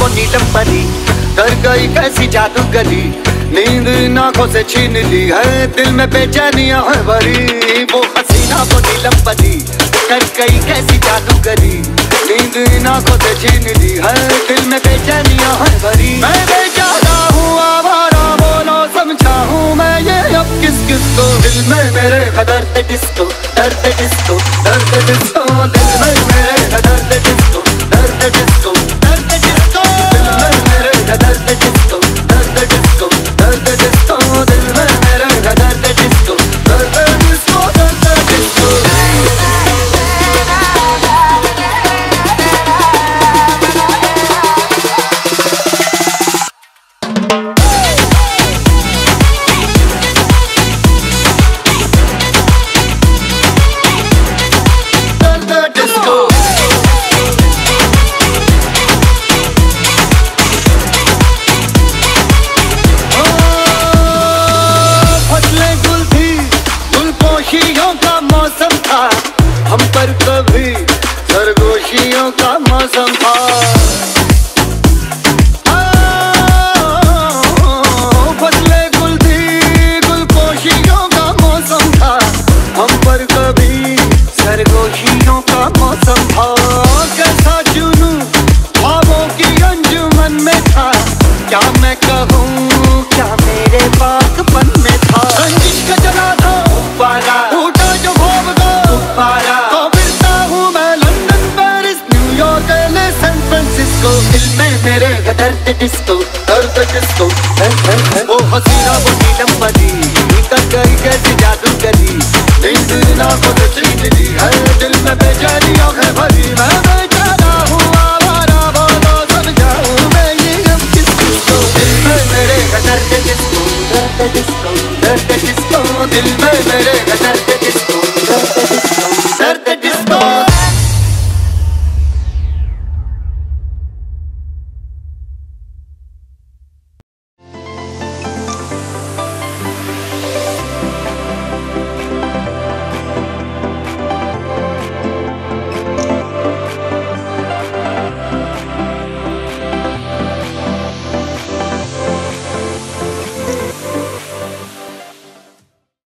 को नीलम परी, डर गई कैसी जादूगरी, नींद इन आँखों से छीन ली है, दिल में बेचैनियाँ है भरी। वो हसीना को नीलम परी, डर गई कैसी जादूगरी, नींद इन आँखों से छीन ली है, दिल में बेचैनियाँ है भरी। मैं बेचारा हूँ आवारा, बोलो समझा हूँ मैं ये अब किस किस को, दिल में मेरे दर्द ए डिस्को, दर्द ए डिस्को, दर्द ए डिस्को, दिल में मेरे दर्द ए डिस्को, दर्द ए डिस्को, दर्द ए डिस्को, दिल में मेरे दर्द ए डिस्को, दर्द ए डिस्को, दर्द ए डिस्को, दिल में मेरे दर्द ए डिस्को, दर्द ए डिस्को, दर्द ए डिस्को। Disco, दर्द ए डिस्को, वो हसीना वो नीलम परी, निकल गई कैसी जादूगरी, नींद ना को